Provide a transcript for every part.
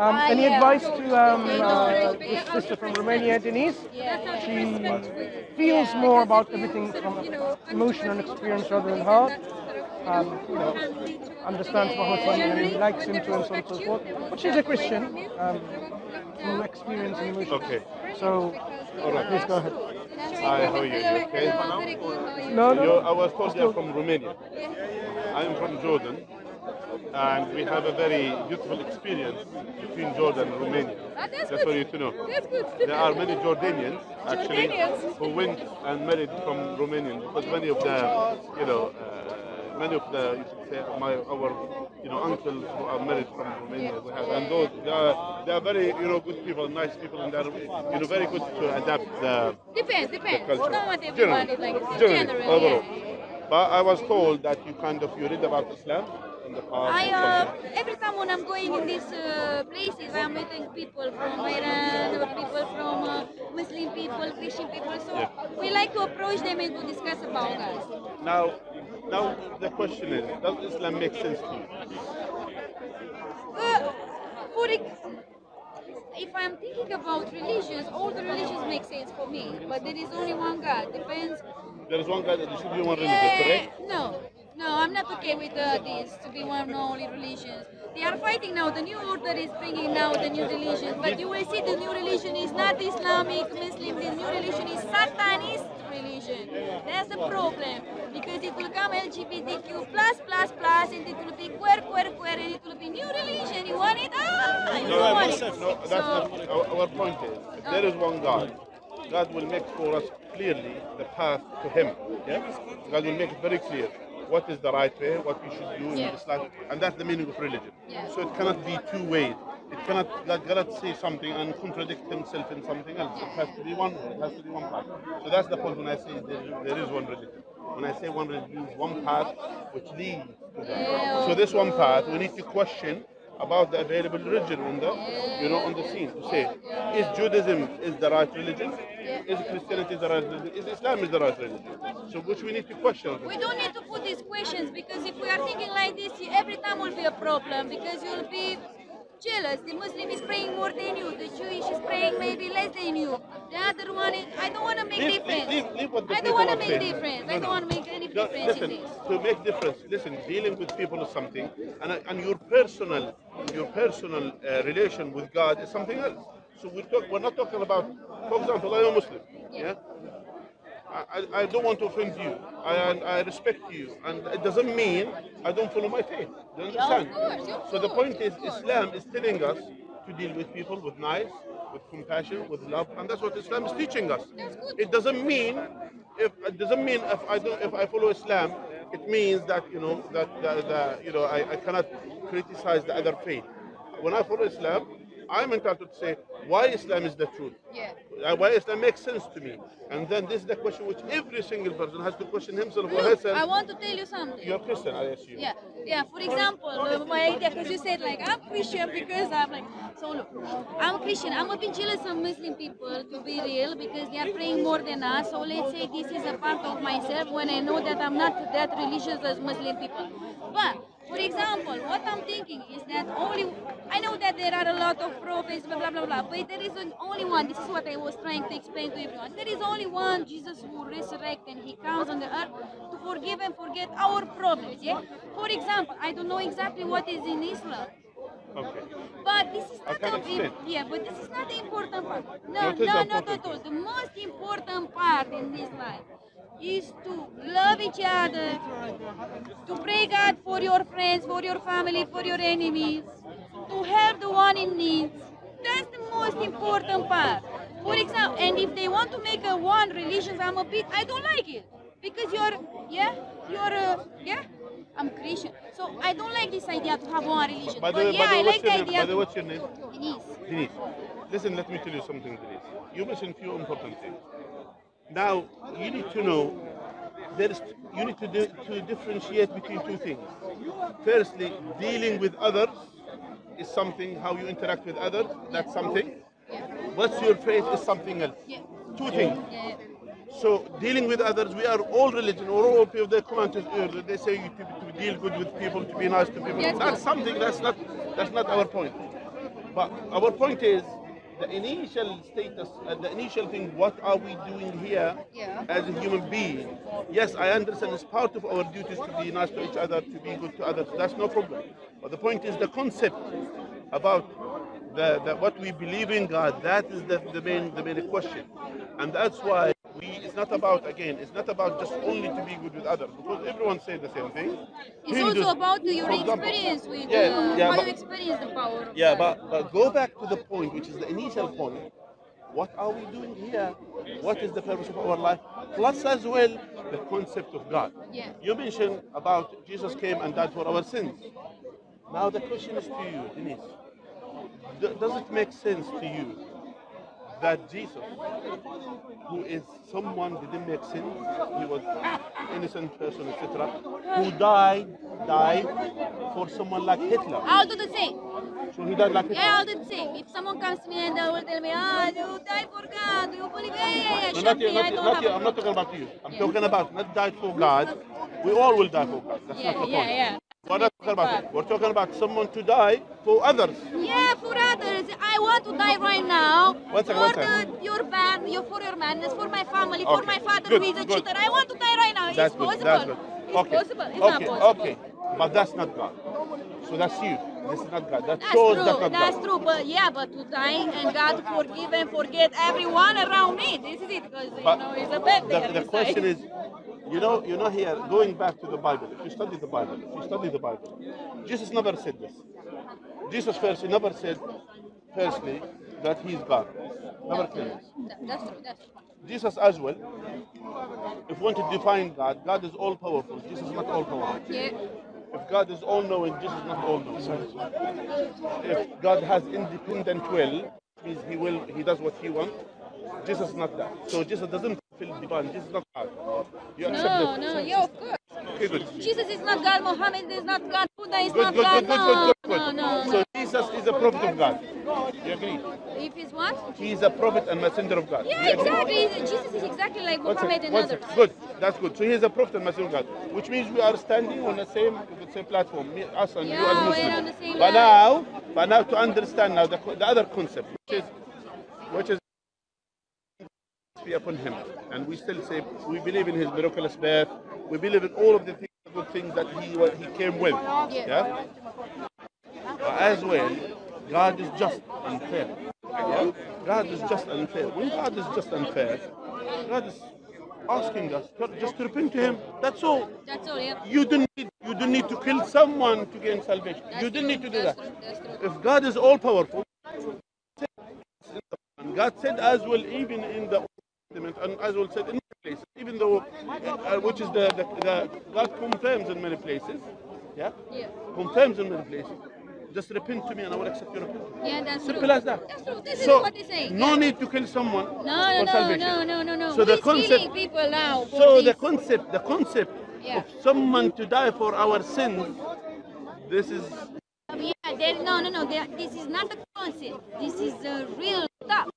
Any advice to this sister from Romania, Denise? She feels more about everything from emotion and experience rather than heart. Understands Muhammad and likes him too and so on and so forth. But she's a Christian who experiences emotion. Okay. So, please go ahead. Hi, how are you? You okay? No, no. I was told you're from Romania. I'm from Jordan. And we have a very beautiful experience between Jordan and Romania. That's for you to know. There are many Jordanians, actually, who went and married from Romanians, because many of the, you should say, our uncles who are married from Romania, we have, and those they are very good people, nice people, and they are very good to adapt the culture. Generally, overall. But I was told that you read about Islam. Every time when I'm going in these places, I'm meeting people from Iran, or people from Muslim people, Christian people. So we like to approach them and to discuss about us. Now the question is: does Islam make sense to you? If I'm thinking about religions, all the religions make sense for me. But there is only one God. Depends. There is one God. There should be one religion, correct? No, I'm not okay with this, to be one of the only religions. They are fighting now, the new order is bringing now the new religion, but you will see the new religion is not Islamic, Muslim, the new religion is Satanist religion. That's the problem, because it will come LGBTQ+++, and it will be queer, and it will be new religion, you want it? Our point is, if there is one God, God will make for us clearly the path to Him. Yeah? God will make it very clear. What is the right way, what we should do in Islam, and that's the meaning of religion. So it cannot be two ways. God cannot say something and contradict himself in something else. It has to be one way, it has to be one path. So that's the point when I say there is one religion. When I say one religion, is one path which leads to that. So this one path, we need to question about the available religion on the, on the scene, to say, is Judaism is the right religion? Is Christianity the right religion? Is Islam is the right religion? So which we need to question. We don't need to put these questions, because if we are thinking like this, every time will be a problem, because you will be jealous. The Muslim is praying more than you. The Jewish is praying maybe less than you. The other one is, I don't want to make difference. I don't want to make difference. I don't want to make any difference in this. To make difference, dealing with people is something, and your personal relation with God is something else. So we're not talking about, for example, I am a Muslim. Yeah? I don't want to offend you. I respect you. And it doesn't mean I don't follow my faith. Do you understand? So the point is, Islam is telling us to deal with people with nice, with compassion, with love, and that's what Islam is teaching us. It doesn't mean if I follow Islam, it means that I cannot criticize the other faith. When I follow Islam, I'm entitled to say why Islam is the truth, why Islam makes sense to me. And then this is the question which every single person has to question himself or herself. I want to tell you something. You're Christian, I assume. Yeah. For example, my idea, because you said like, I'm Christian because I'm like, so look, I'm Christian. I'm a bit jealous of Muslim people, to be real, because they are praying more than us. So let's say this is a part of myself when I know that I'm not that religious as Muslim people. But for example, what I'm thinking is that I know that there are a lot of prophets, but there is only one. This is what I was trying to explain to everyone. There is only one Jesus who resurrected, and he comes on the earth to forgive and forget our problems. Yeah? For example, I don't know exactly what is in Islam. Okay. But this is not the important part. Not at all. The most important part in this life is to love each other, to pray God for your friends, for your family, for your enemies, to help the one in need. That's the most important part. For example, and if they want to make one religion, I don't like it. Because I'm Christian. So I don't like this idea to have one religion. I like the idea. By the way, what's your name? Denise. Listen, let me tell you something, Denise. You mentioned few important things. Now, you need to know, you need to differentiate between two things. Firstly, dealing with others is something, how you interact with others, that's something. What's your faith is something else. Two things. So, dealing with others, we are all religion, or all people, they come and they say to deal good with people, to be nice to people. That's something, that's not our point. But our point is, the initial status, the initial thing, what are we doing here as a human being? Yes, I understand it's part of our duties to be nice to each other, to be good to others, that's no problem. But the point is the concept about what we believe in God, that is the main question. And that's why it's not about, again, it's not about just only to be good with others, because everyone says the same thing. It's Hindus, also about your experience with, how you experience the power. Yeah, but go back to the point, which is the initial point. What are we doing here? What is the purpose of our life? Plus as well, the concept of God. Yeah. You mentioned about Jesus came and died for our sins. Now the question is to you, Denise. Does it make sense to you that Jesus, who is someone who didn't make sins, he was an innocent person, etc., who died for someone like Hitler? I'll do the same. So he died like Hitler? Yeah, I'll do the same. If someone comes to me and will tell me, you died for God, you believe, no, I'm not talking about you. I'm talking about not died for God. We all will die for God. That's not the point. We're not talking about it. We're talking about someone to die for others. Yeah, for others. I want to die right now. For your madness, for my family, for my father who is a cheater. I want to die right now. That's it's possible. It's not possible. Okay, but that's not God. So that's you. This is not God. That shows that's not God. That's true. But yeah, but to die and God forgive and forget everyone around me. This is it. Because it's a bad thing. The question is. You know here, going back to the Bible, if you study the Bible, Jesus never said this. Jesus firstly never said, that he is God. Never said this. Jesus as well, if you want to define God, God is all-powerful, Jesus is not all-powerful. Yeah. If God is all-knowing, Jesus is not all-knowing. If God has independent will, means he does what he wants, Jesus is not that. So Jesus doesn't fulfill divine, Jesus is not God. You accept it? Yeah, of course. Okay, good. Jesus is not God, Muhammad is not God, Buddha is not God. No. So Jesus is a prophet of God. You agree? If he's what? He is a prophet and messenger of God. Yeah, exactly. Jesus is exactly like Muhammad and others. Good, that's good. So he is a prophet and messenger of God, which means we are standing on the same platform, us and you as Muslims. On the same but now to understand now the other concept, which is be upon him, and we still say we believe in his miraculous birth, we believe in all of the good things that he came with, but as well God is just and fair. God is just and fair. When God is just and fair, God is asking us just to repent to him. That's all. You don't need to kill someone to gain salvation. You don't need to do that. If God is all powerful, and God said as well, even in the and as well said in many places, even though which is God confirms in many places, confirms in many places. Just repent to me, and I will accept your repentance. Yeah, that's simple as that. That's true. This is what they say. No need to kill someone for salvation. No. So the concept of someone to die for our sins. This is. This is not the concept. This is the real stuff.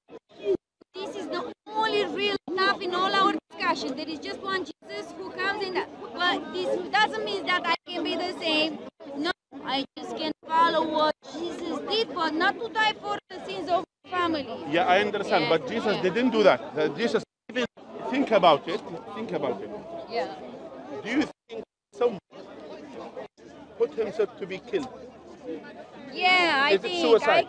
This is the only real stuff in all our discussion. There is just one Jesus who comes in. But this doesn't mean that I can be the same. No, I just can follow what Jesus did, but not to die for the sins of the family. Yeah, I understand, but Jesus didn't do that. Jesus, even think about it. Yeah. Do you think someone put himself to be killed? Yeah, Is suicide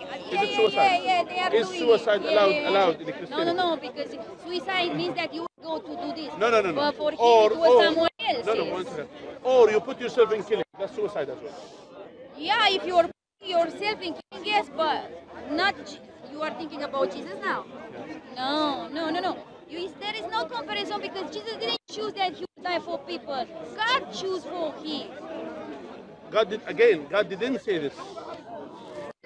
allowed in Christianity? No, because suicide means that you go to do this. No. But for him, it was someone else. Or you put yourself in killing. That's suicide as well. Yeah, if you are putting yourself in killing, yes, but not. You are thinking about Jesus now. Yeah. No. There is no comparison because Jesus didn't choose that he would die for people. God chose for him. God didn't say this. Who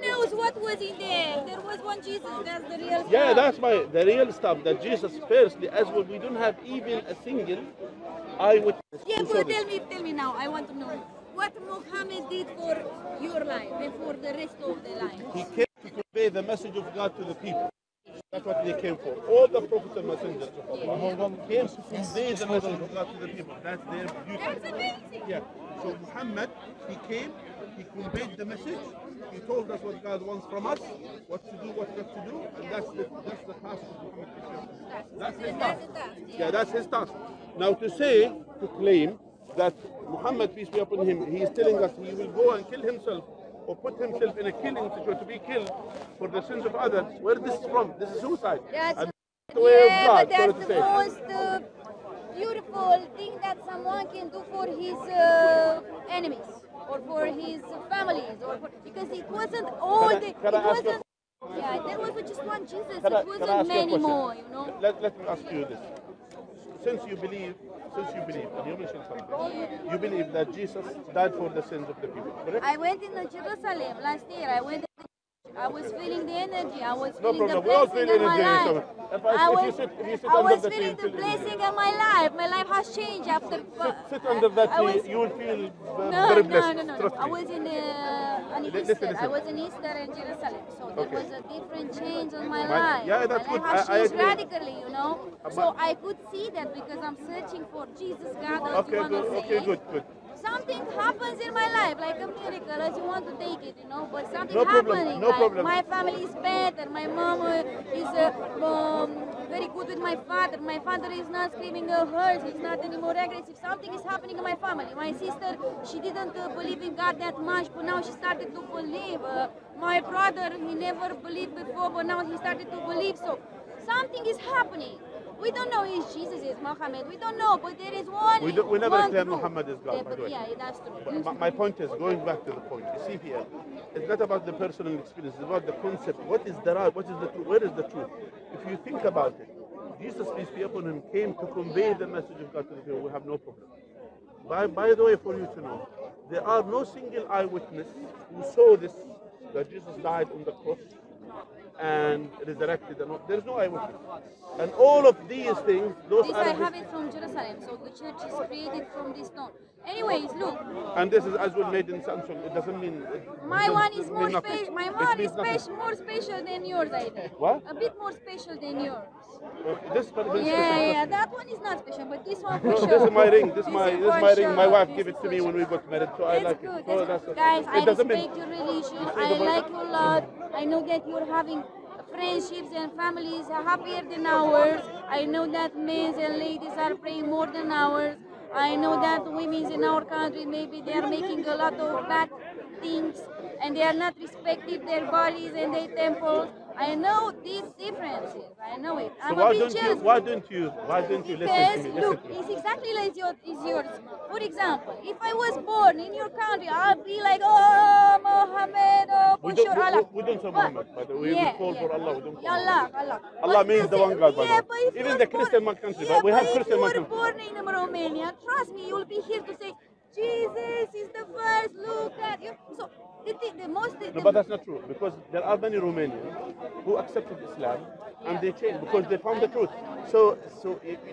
knows what was in there? There was one Jesus, that's the real stuff. Yeah, that's the real stuff, that Jesus firstly, as well, we don't have even a single eyewitness. Yeah, but tell me now, I want to know, what Muhammad did for your life and for the rest of the life? He came to convey the message of God to the people. That's what they came for. All the prophets and messengers of Allah came to convey the message of God to the people. That's their beauty. That's amazing. Yeah. So Muhammad, he came, he conveyed the message. He told us what God wants from us, what to do, what not to do, and that's the task of Muhammad Christianity. That's his task. Yeah, that's his task. Now to say, to claim that Muhammad, peace be upon him, he is telling us he will go and kill himself or put himself in a killing situation to be killed for the sins of others. Where this is from? This is suicide. That's the way of God, so to say. Beautiful thing that someone can do for his enemies or for his families, or for, because it wasn't all the. Yeah, there was just one Jesus. It wasn't many more, you know. Let me ask you this: since you believe, and you mentioned something, you believe that Jesus died for the sins of the people, correct? I went in Jerusalem last year. I was feeling the energy. I was feeling the blessing in my life. My life has changed after. Sit under that tree. You will feel very blessed. No. I was in Easter. I was in Easter in Jerusalem, so there was a different change on my life. Yeah, that's good. My life has changed radically, you know. So I could see that because I'm searching for Jesus, God. Okay, good. Something happens in my life, like a miracle, as you want to take it, you know, but something happening, like my family is better, my mom is very good with my father is not screaming a hurt, he's not anymore aggressive, something is happening in my family. My sister, she didn't believe in God that much, but now she started to believe. My brother, he never believed before, but now he started to believe, so something is happening. We don't know if Jesus is Muhammad. We don't know, but there is one. We never declare Muhammad is God, by the way. Yeah, that's true. My point is, going back to the point, you see here, it's not about the personal experience, it's about the concept. What is the right? What is the truth? Where is the truth? If you think about it, Jesus, peace be upon him, came to convey the message of God to the people. We have no problem. By the way, for you to know, there are no single eyewitness who saw this, that Jesus died on the cross and resurrected. There's no eyewitness. And all of these things, those are. I have it from Jerusalem, so the church is created from this stone. Anyways, look. And this is as well made in Samson. It doesn't mean. My one is more special. My one is more special than yours, I think. What? A bit more special than yours. Okay, this one. Yeah. That one is not special, but this one for sure. This is my ring. This is my ring. My wife gave it to me when we got married, so I like it. Guys, I respect your religion. I like you a lot. I know that you're having friendships and families are happier than ours. I know that men and ladies are praying more than ours. I know that women in our country, maybe they are making a lot of bad things and they are not respecting their bodies and their temples. I know these differences. I know it. So why don't you listen to me? Look, it's exactly like yours. For example, if I was born in your country, I'd be like, oh, Muhammad, oh, for sure, Allah. We don't say Muhammad, but we call for Allah. We don't call Allah. Allah means the one God, by the way. Even the Christian country, but we have Christian country. If you were born in Romania, trust me, you'll be here to say, Jesus is the first, look at you. So, no, but that's not true, because there are many Romanians who accepted Islam and they changed because they found the truth. So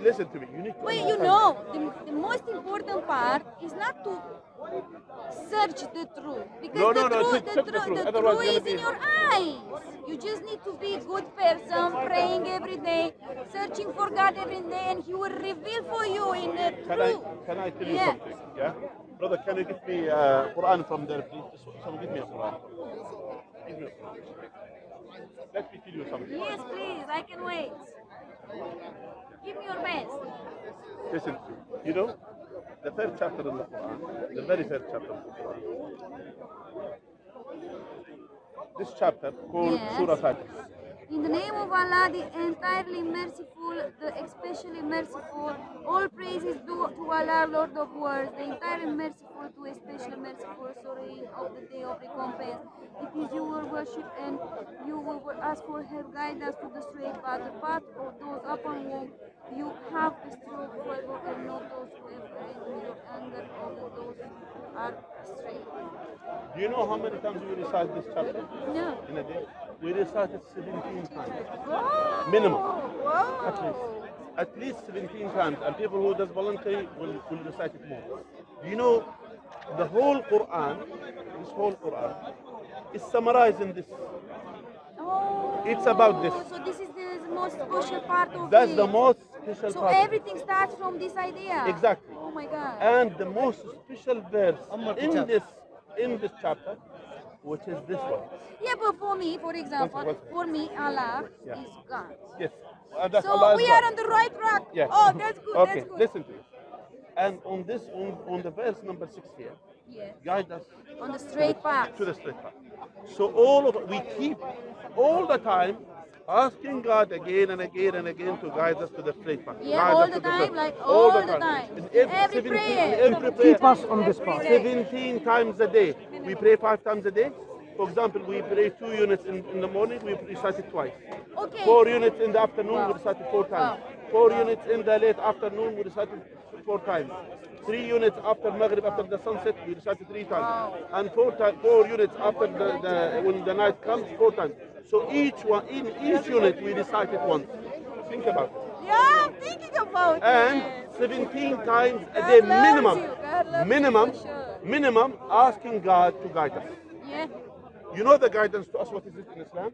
listen to me. You need to. Well, you know, the most important part is not to search the truth, because the truth is in your eyes. You just need to be a good person, praying every day, searching for God every day, and He will reveal for you in the truth. Can I tell you something? Yeah. Brother, can you get me Quran from there, please? So give me a Quran. Let me tell you something. Yes, please. I can wait. Give me your best. Listen, you know, the first chapter in the Quran, the very first chapter in the Quran, this chapter called Surah Al-Fatiha. In the name of Allah, the entirely merciful, the especially merciful, all praises due to Allah, Lord of worlds, the entirely merciful to especially merciful, sorrowing of the day of recompense. It is your worship and you will ask for help, guide us to the straight path, the path of those upon whom you have bestowed favor, and not those who have entered your anger over those who are straight. Do you know how many times we recite this chapter? No. In a day? We recited 17 times. Whoa. Minimum. Whoa. At least 17 times. And people who does voluntary will recite it more. You know, the whole Quran, is summarized in this. Oh. It's about this. So this is the most special part of it. That's the most special part. So everything starts from this idea. Exactly. Oh my God. And the most special verse in this chapter which is this one. Yeah, but for me, for example, for me, Allah is God. Yes. So Allah we are on the right track. Yeah. Oh, that's good. Okay, that's good. Listen to it. And on this, on the verse number 6 here, guide us on the straight path. To the straight path. So all of we keep all the time asking God again and again and again to guide us to the straight path. Yeah, all the time, like all the time. In every prayer. Keep us on this path. 17 times a day. We pray 5 times a day. For example, we pray 2 units in the morning, we recite it twice. Okay. 4 units in the afternoon, we recite it 4 times. 4 units in the late afternoon, we recite it 4 times. 3 units after Maghrib, after the sunset, we recite it 3 times. And 4 units after when the night comes, 4 times. So each one, in each unit, we recite it once. Think about it. Yeah, I'm thinking about it. And 17 times a day minimum, asking God to guide us. Yeah. You know the guidance to us, what is it in Islam?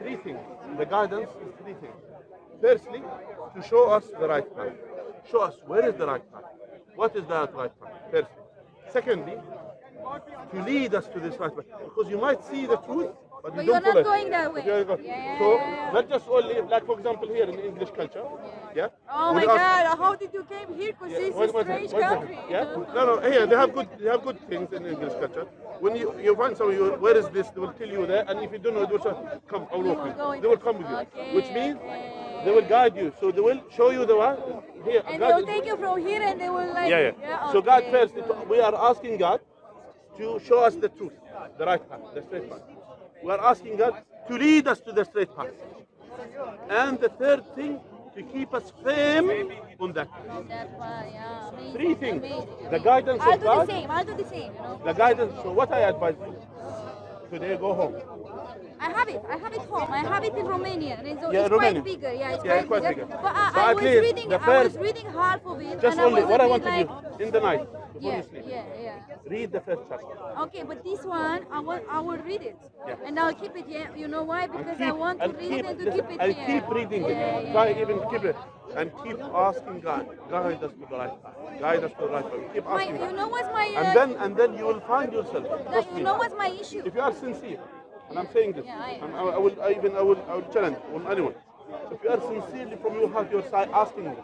3 things. The guidance is 3 things. Firstly, to show us the right path. Show us where is the right path. What is the right path? Firstly. Secondly, to lead us to this right path. Because you might see the truth, but you don't follow it. But you're not going that way. Yeah. So, not just only, like for example here in English culture. Yeah. Oh my God, how did you came here? Because this is a strange country. Yeah? No, no, here, they have good things in English culture. When you find someone, where is this? They will tell you there, and if you don't know, they will say, come, I'll walk you. They will come with you, which means they will guide you. So they will show you the way here. And they will take you from here, and they will like. So God first, we are asking God to show us the truth, the right path, the straight path. We are asking God to lead us to the straight path. And the third thing, to keep us firm on that. Amazing. 3 things. Amazing. The guidance of God. I'll do the same. You know? The guidance. So what I advise you today, go home. I have it home. I have it in Romania. And so it's Romania. It's quite bigger. But I was reading half of it. Just only what I want to do in the night. Yeah. Read the first chapter. Okay, but this one, I will read it. Yeah. And I'll keep it here. You know why? Because I want to read it and to keep it here. I keep reading it. Try even keep it. And keep asking God, guide us to the right path. Guide us to the right path. Keep asking God. You know what's my... And then you will find yourself. You know what's my issue? If you are sincere, and I'm saying this, I will challenge on anyone. If you are sincerely from your heart, your side asking this,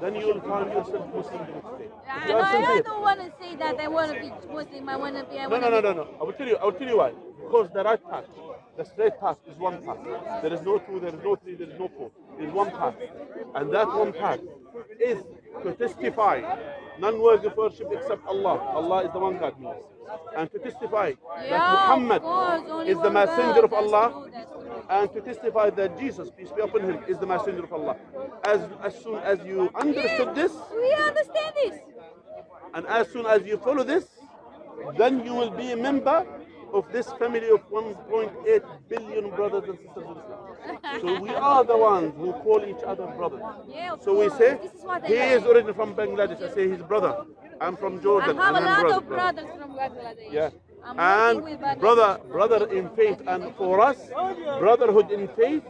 then you will find yourself Muslim the next day. I don't want to say that I want to be Muslim. No. I will tell you why. Because the right path, the straight path is one path. There is no 2, there is no 3, there is no 4. There is one path, and that one path is to testify none worthy of worship except Allah. Allah is the one God, and to testify that Muhammad is the messenger of Allah. And to testify that Jesus, peace be upon him, is the messenger of Allah. As soon as you understood this, we understand this. And as soon as you follow this, then you will be a member of this family of 1.8 billion brothers and sisters in Islam. So we are the ones who call each other brothers. So we say, he is originally from Bangladesh. I say his brother. I'm from Jordan. I have a lot of brothers from Bangladesh. Yeah. And brother in faith, and for us, brotherhood in faith,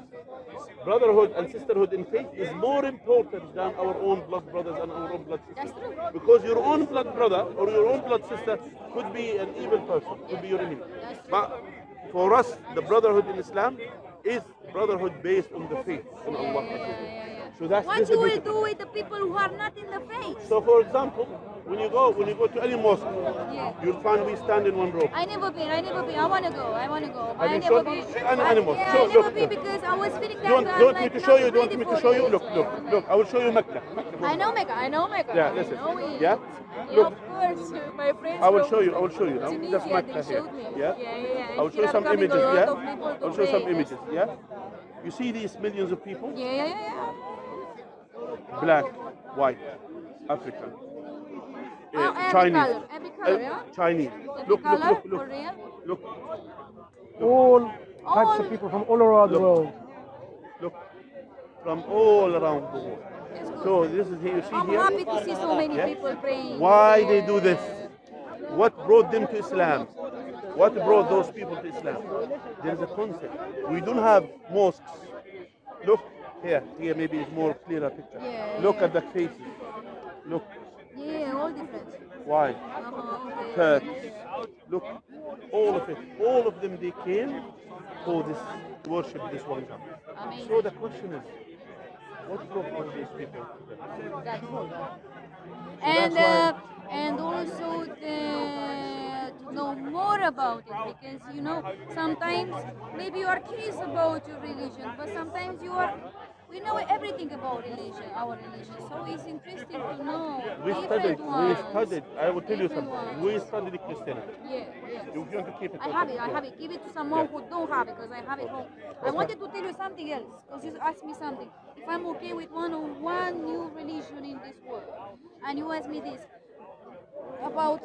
brotherhood and sisterhood in faith is more important than our own blood brothers and our own blood sisters. Because your own blood brother or your own blood sister could be an evil person, could be your enemy. But for us, the brotherhood in Islam is brotherhood based on the faith in Allah. So that's what you will do with the people who are not in the faith. So, for example, when you go to any mosque, you'll find we stand in one row. I never been. I want to go. I never been because I was feeling that. Do you want me to show you? Look. I will show you Mecca. I know Mecca. Yeah, listen. Look. Of course, my friends. I will show you. That's Mecca here. Yeah. I will show you some images. Yeah. You see these millions of people? Yeah. Black, white, African, Chinese, Chinese. Look. All types of people from all around the world. Look, from all around the world. So this is here. You see here. I'm happy to see so many people praying. Why they do this? What brought them to Islam? What brought those people to Islam? There is a concept. We don't have mosques. Look here maybe it's more clearer picture. Look at the faces. Look. All different. Why? Turks. Look. all of it, all of them, they came for this worship, this one God. Amazing. So the question is, what's wrong with these people? That's all. So and also to know more about it, because you know sometimes maybe you are curious about your religion, but sometimes you are. We know everything about religion, our religion, so it's interesting to know. We studied. I will tell you something. We studied Christianity. Yeah, yes. You want to keep it? I have it. Give it to someone who don't have it, because I have it home. I wanted to tell you something else, because you asked me something. If I'm okay with one new religion in this world, and you asked me this about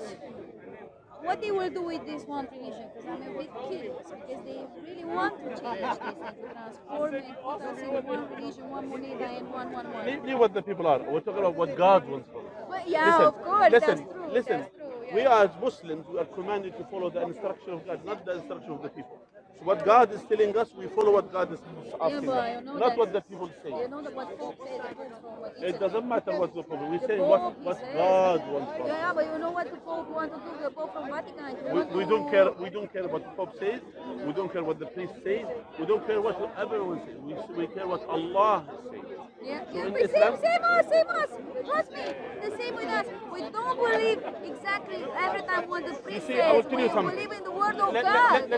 what they will do with this one religion, because I'm a bit curious, because they really want to change this and to transform and put us in one religion, one moneda and one. Mainly what the people are, we're talking about what God wants from us. Well, yeah, listen, of course, that's true. Yeah. We are, as Muslims, we are commanded to follow the instruction of God, not the instruction of the people. So what God is telling us, we follow what God is asking us, not what the people say. You know what people say, it doesn't matter what the Pope. We say what God wants from us. Yeah, but you know what the Pope wants to do, the Pope from Vatican. We don't care. We don't care what the Pope says. We don't care what the priest says. We don't care what everyone says. We care what Allah says. Yeah, so yeah, same us. Trust me, the same with us. We don't believe exactly every time what the priest says. We believe in the word of God.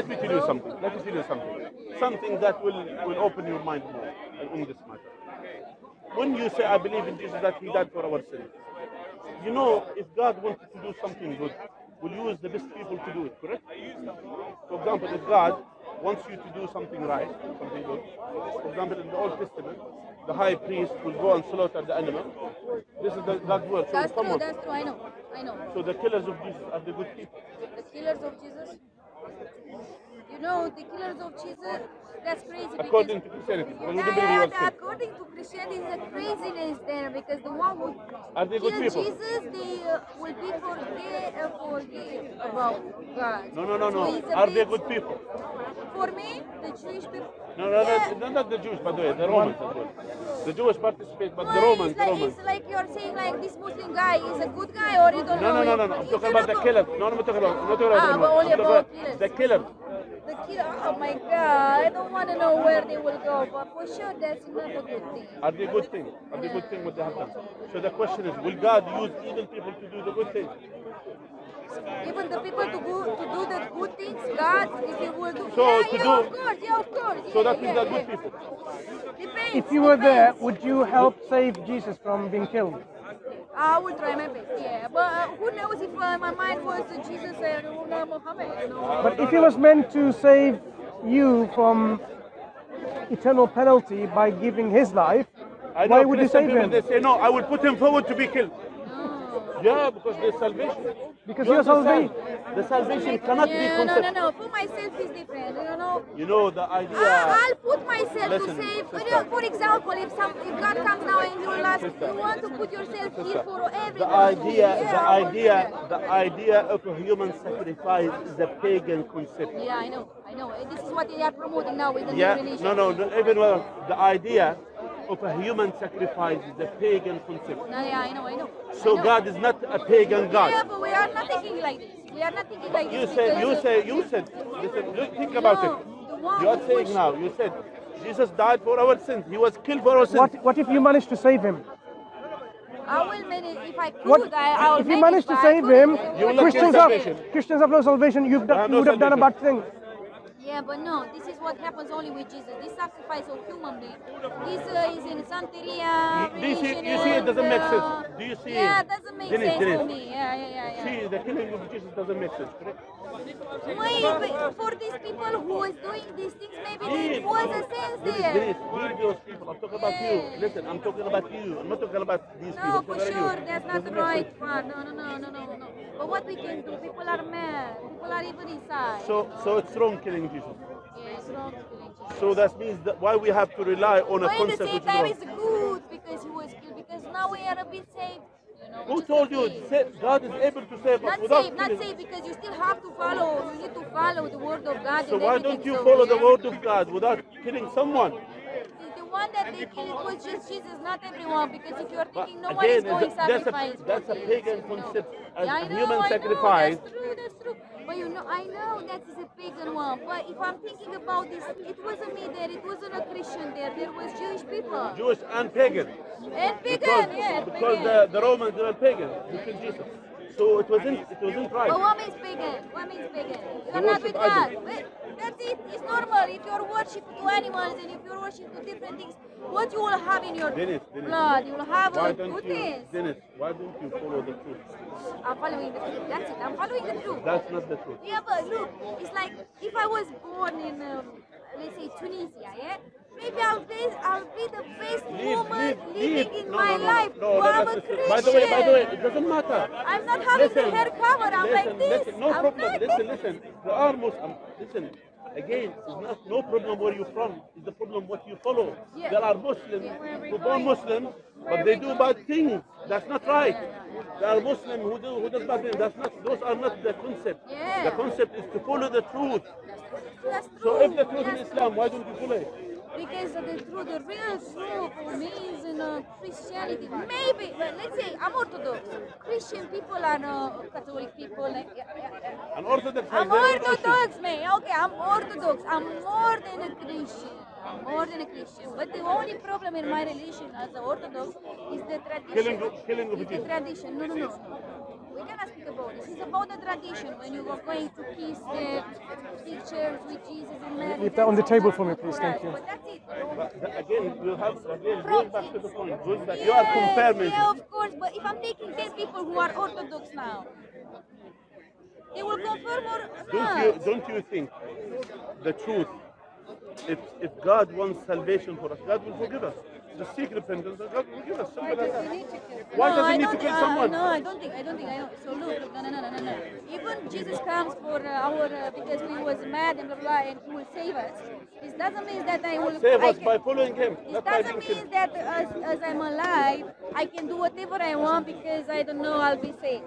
Let me tell you something that will open your mind more on this matter. When you say, I believe in Jesus, that he died for our sins, you know, if God wanted to do something good, will use the best people to do it, correct? For example, if God wants you to do something right, something good, for example, in the Old Testament, the high priest will go and slaughter the animal. This is God's word. So that's true, I know. So the killers of Jesus are the good people. The killers of Jesus? You know, the killers of Jesus, that's crazy. According to Christianity. According to Christianity, there's a craziness there, because the one who killed Jesus, they will be forgive about God. No. Are they good people? For me, the Jewish people. No, not the Jews, by the way, the Romans as well. The Jews participate, but the Romans. It's like you're saying, like, this Muslim guy is a good guy, or you don't know. No. I'm talking about the killer. No, I'm not talking about the killer. The killer, oh my God, I don't want to know where they will go, but for sure that's not a good thing. Are they good thing? Are they good thing what they have done? So the question is, will God use even people to do the good thing? Even the people to do the good things, God, if he will do. So, of course. So that means they're good people. If you were there, would you help save Jesus from being killed? I will try my best, yeah. But who knows if my mind was to Jesus and Muhammad, you know? But if he was meant to save you from eternal penalty by giving his life, why would he save him? They say, no, I will put him forward to be killed. No. Yeah, because there's salvation. Because your salvation. The salvation cannot be conceived. No. For myself is different, you know. You know, the idea... I'll put myself to save. For example, if God comes now and you ask, you want to put yourself here for everyone. The idea of a human sacrifice is a pagan concept. Yeah, I know. This is what they are promoting now with the new religion. The idea of a human sacrifice is a pagan concept. I know. So God is not a pagan God. Yeah, but we are not thinking like this. You said, think about it. You are saying now, you said, Jesus died for our sins. He was killed for our sins. What if you managed to save him? I will manage, if I could, I will. If you manage to save him, Christians have no salvation. You would have done a bad thing. Yeah, but no, this is what happens only with Jesus. This sacrifice of human being is in Santeria. Do you see it doesn't make sense? Do you see? Yeah, it doesn't make sense to me. Yeah. See, the killing of Jesus doesn't make sense, correct? Wait, but for these people who is doing these things, maybe there was a sense there. Denise, those people. I'm talking about you. Listen, I'm talking about you. I'm not talking about these people. No, for sure, that's not the right part. No. But what we can do, people are mad. People are even inside. So it's wrong killing Jesus. Yeah, it's wrong killing Jesus. So that means that why we have to rely on a concept. But at the same time, it's good because he was killed. Because now we are a bit saved. No, who told you God is able to save us? Not save, because you still have to follow. You need to follow the word of God. So why don't you follow the word of God without killing someone? The one that they killed was just Jesus, not everyone. Because if you are thinking no one is going to sacrifice, that's a pagan concept. A human sacrifice. That's true. But you know, I know that is a pagan one, but if I'm thinking about this, it wasn't me there, it wasn't a Christian there, there was Jewish people. Jewish and pagan. And pagan, because, yes. Because pagan. The Romans were pagan, between Jesus. So it wasn't right. But what means pagan? What means pagan? You're not with God. That's it, it's normal. If you're worshiping to animals and if you're worshiping to different things, what you will have in your blood, you will have good things. Denise, why don't you follow the truth? I'm following the truth, that's it. I'm following the truth. That's not the truth. Yeah, but look, it's like if I was born in, let's say, Tunisia, yeah? Maybe I'll be the best woman living in my life. No, I'm a Christian. By the way, it doesn't matter. I'm not having the hair covered. I'm like this. No problem. Listen. There are Muslims. Listen. Again, it's not no problem where you're from. It's the problem what you follow. Yeah. There are Muslims who are born Muslims, but they do bad things. That's not right. There are Muslims who does bad things. That's not. Those are not the concept. Yeah. The concept is to follow the truth. That's true. So if the truth is Islam, why don't you follow it? Because the real truth for me is in Christianity. Maybe, but let's say I'm Orthodox. Christian people are Catholic people. Like, I'm Orthodox. I'm Orthodox, man. Okay, I'm Orthodox. I'm more than a Christian. I'm more than a Christian. But the only problem in my religion as an Orthodox is the tradition. It's the tradition. No. We cannot speak about this. It's about the tradition when you were going to kiss the pictures with Jesus and Mary. Leave that on the table for me, please. Thank you. But that's it. But again, we'll have going back to the point. Yes, you are confirming. Yeah, of course. But if I'm taking 10 people who are Orthodox now, they will confirm or not. Don't you think the truth? If God wants salvation for us, God will forgive us. Just seek repentance, God will forgive us. Why does he need to kill someone? No, I don't think. So look, no. Even Jesus comes for because he was mad and blah, blah, and he will save us. This doesn't mean that I will... Save us by following him. It doesn't mean that as I'm alive, I can do whatever I want because I don't know I'll be saved.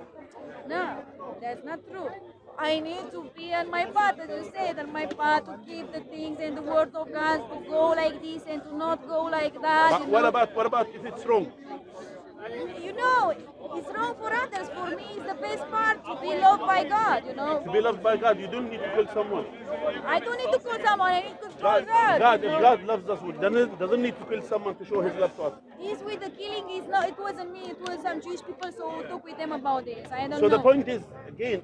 No, that's not true. I need to be on my path, as you said, on my path to keep the things and the word of God, to go like this and to not go like that. But what about if it's wrong? You know, it's wrong for others. For me, it's the best part to be loved by God, you know. To be loved by God, you don't need to kill someone. I don't need to kill someone, I need to control God. If God loves us, he doesn't need to kill someone to show his love to us. He's with the killing, it wasn't me, it was some Jewish people, so we talk with them about this. I don't know. So the point is, again,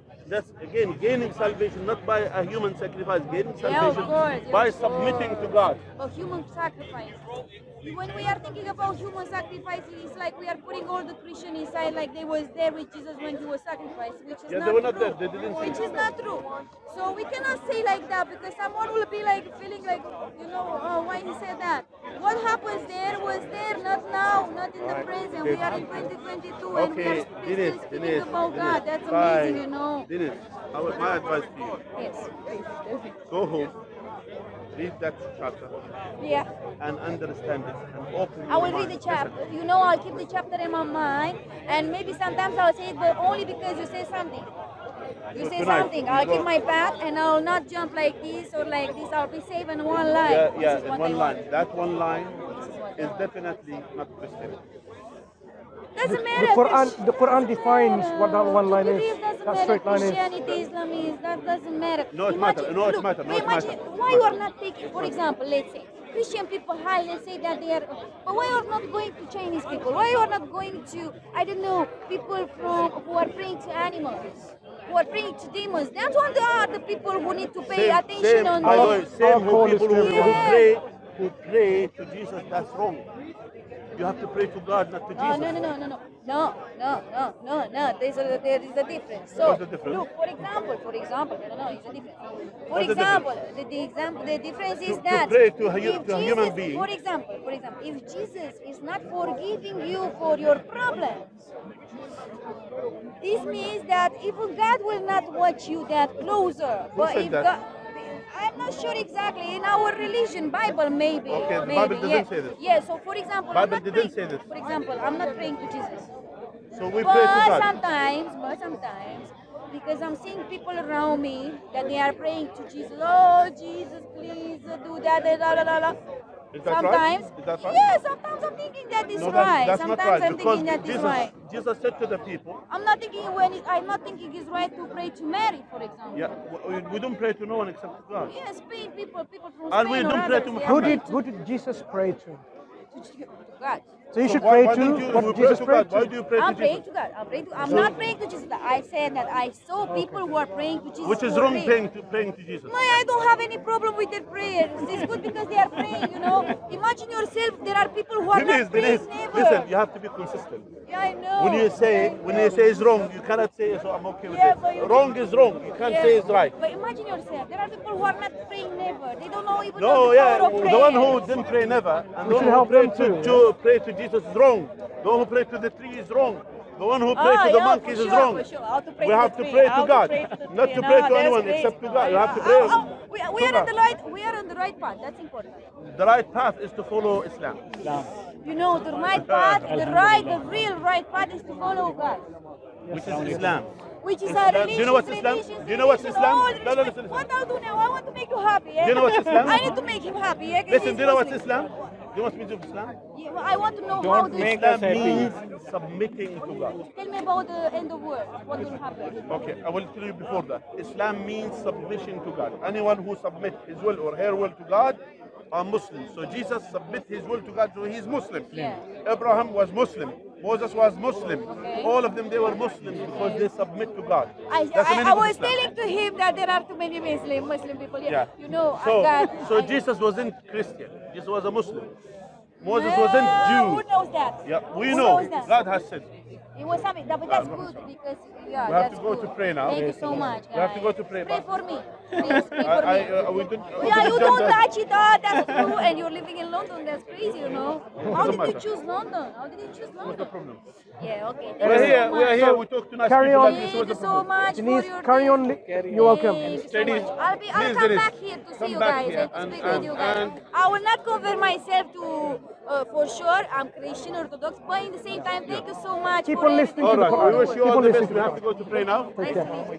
gaining salvation, not by a human sacrifice, gaining salvation by submitting to God. But human sacrifice. When we are thinking about human sacrifice, it's like we are putting all the Christian inside, like they was there with Jesus when he was sacrificed, which is not true. So we cannot say like that, because someone will be like feeling like, you know, oh, why he said that? What happens there was there, not now, not in the present. We are in 2022 and we are still speaking about God. That's amazing, you know. Denise, my advice to you. Yes. Go home. Read that chapter. Yeah. And understand it and open your mind. I will read the chapter. You know, I'll keep the chapter in my mind, and maybe sometimes I'll say it, but only because you say something. I'll keep my path and I'll not jump like this or like this. I'll be safe in one line. Yeah, in one line. That one line is definitely not Christian. The Quran defines what that one line is. That straight line is. Christianity, Islam is. That doesn't matter. No, it matters. Why you are not taking, for example, let's say, Christian people, let's say that they are. But why are not going to Chinese people? Why are not going to, I don't know, people who are praying to animals, who are praying to demons? That's what they are, the people who need to pay attention on. People who pray to Jesus, that's wrong. You have to pray to God, not to Jesus. No. There is a difference. So, look, for example, the difference is that for example, if Jesus is not forgiving you for your problems, this means that even God will not watch you that closer. I'm not sure exactly, in our religion, Bible maybe. Okay, the Bible doesn't say this. Yeah, so for example, I'm not praying to Jesus. So we pray to God. But sometimes, because I'm seeing people around me that they are praying to Jesus. Oh, Jesus, please do that. Is that sometimes, right? Is that right? Yeah, sometimes I'm thinking that is right. That's sometimes not right. I'm because thinking that Jesus, is right. Jesus said to the people. I'm not thinking when it, I'm not thinking it's right to pray to Mary, for example. Yeah, we don't pray to no one except God. Yeah, Spain people from Spain. And we don't pray to Muhammad. Who did Jesus pray to? God. So you should pray to Jesus. Why do you pray to Jesus? I'm praying to God. I'm not praying to Jesus. I said that I saw people who are praying to Jesus. Which is wrong, praying to Jesus. No, I don't have any problem with their prayers. It's good because they are praying, you know. Imagine yourself, there are people who are not praying, never. Listen, you have to be consistent. Yeah, I know. When you say it's wrong, you cannot say, so I'm okay with it. Wrong is wrong. You can't say it's right. But imagine yourself, there are people who are not praying, never. They don't know even know the power of prayer. The one who didn't pray never, and the one who prayed to pray to Jesus is wrong. The one who prayed to the tree is wrong. The one who prayed to the monkeys is wrong. We have to pray to God, not to pray to anyone except to God. You have to pray. We are on the right path. That's important. The right path is to follow Islam. You know, the right path, the real right path is to follow God, which is Islam. Which is our religion. Do you know what's Islam? Do you know what's Islam? No, listen. What I'll do now? I want to make you happy. Do you know what's Islam? I need to make him happy. Listen. Do you know what's Islam? Do you want me to do Islam? Yeah, well, I want to know how the Islam means submitting to God. Tell me about the end of world. What will happen? Okay, I will tell you before that. Islam means submission to God. Anyone who submits his will or her will to God are Muslims. So Jesus submit his will to God, so he's Muslim. Yeah. Abraham was Muslim. Moses was Muslim. Okay. All of them, they were Muslims because they submit to God. I was telling to him that there are too many Muslim people here. Yeah. You know, so Jesus wasn't Christian. Jesus was a Muslim. Moses wasn't Jew. Who knows that? Yeah, we know. God has said. It was something, but that's good because we have to go to pray now. Thank you so much. We have to go to pray. Pray for me. Please, pray for me. You don't touch it. That's true. And you're living in London. That's crazy, you know. How did you choose London? How did you choose London? What's the problem? Yeah, okay. We're here. We talk tonight. Carry on. Thank you so much. Denise, carry on. You're welcome. I'll come back here to see you guys and to speak with you guys. I will not convert myself to. For sure, I'm Christian Orthodox, but in the same time, thank you so much. Keep on listening to the Quran. We wish you all the best. We have to go to pray now. Nice to meet you.